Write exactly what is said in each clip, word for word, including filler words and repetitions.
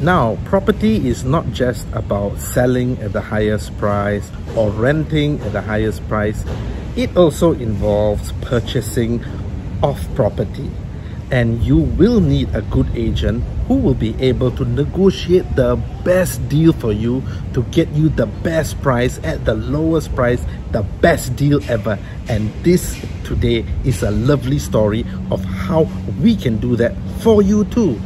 Now, property is not just about selling at the highest price or renting at the highest price. It also involves purchasing of property, and you will need a good agent who will be able to negotiate the best deal for you to get you the best price at the lowest price, the best deal ever. And this today is a lovely story of how we can do that for you too.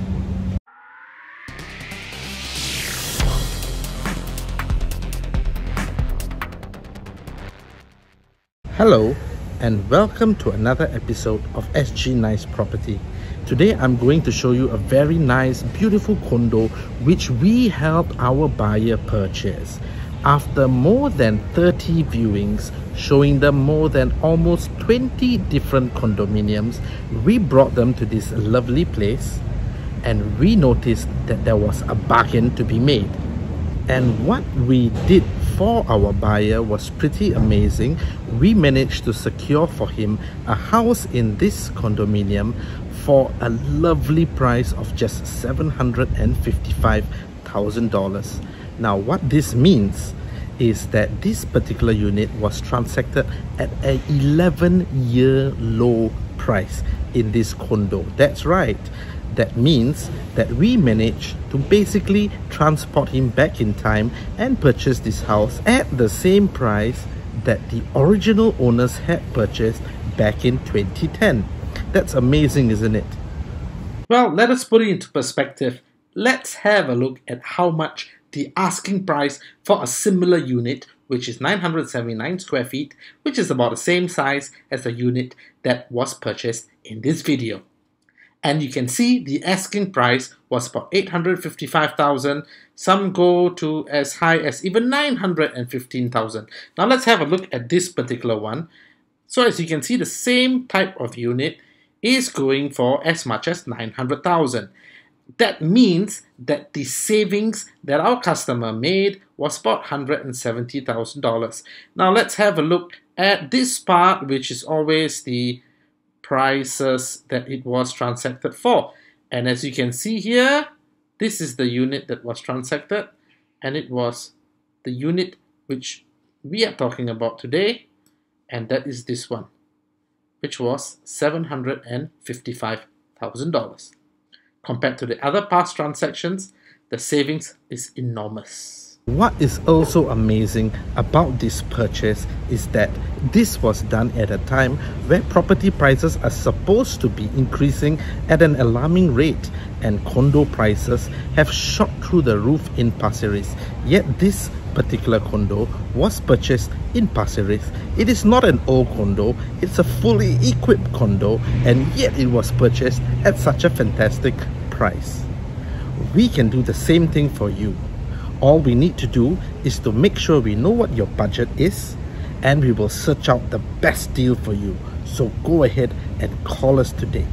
Hello and welcome to another episode of S G Nice Property. Today I'm going to show you a very nice, beautiful condo which we helped our buyer purchase. After more than thirty viewings, showing them more than almost twenty different condominiums, we brought them to this lovely place and we noticed that there was a bargain to be made. And what we did for our buyer was pretty amazing. We managed to secure for him a house in this condominium for a lovely price of just seven hundred fifty-five thousand dollars. Now, what this means is that this particular unit was transacted at an eleven year low price in this condo. That's right. That means that we managed to basically transport him back in time and purchase this house at the same price that the original owners had purchased back in twenty ten. That's amazing, isn't it? Well, let us put it into perspective. Let's have a look at how much the asking price for a similar unit, which is nine hundred seventy-nine square feet, which is about the same size as the unit that was purchased in this video. And you can see the asking price was about eight hundred fifty-five thousand dollars. Some go to as high as even nine hundred fifteen thousand dollars. Now let's have a look at this particular one. So as you can see, the same type of unit is going for as much as nine hundred thousand dollars. That means that the savings that our customer made was about one hundred seventy thousand dollars. Now let's have a look at this part, which is always the prices that it was transacted for. And as you can see here, this is the unit that was transacted, and it was the unit which we are talking about today, and that is this one, which was seven hundred fifty-five thousand dollars. Compared to the other past transactions, the savings is enormous. What is also amazing about this purchase is that this was done at a time where property prices are supposed to be increasing at an alarming rate, and condo prices have shot through the roof in Pasir Ris. Yet this particular condo was purchased in Pasir Ris. It is not an old condo, it's a fully equipped condo, and yet it was purchased at such a fantastic price. We can do the same thing for you. All we need to do is to make sure we know what your budget is, and we will search out the best deal for you. So go ahead and call us today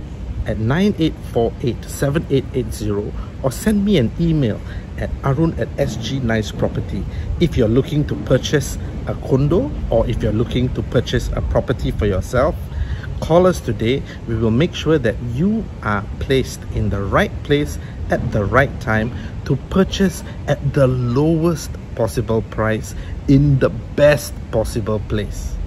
at nine eight four eight, seven eight eight zero or send me an email at arun at S G Nice Property if you're looking to purchase a condo or if you're looking to purchase a property for yourself. Call us today. We will make sure that you are placed in the right place at the right time to purchase at the lowest possible price in the best possible place.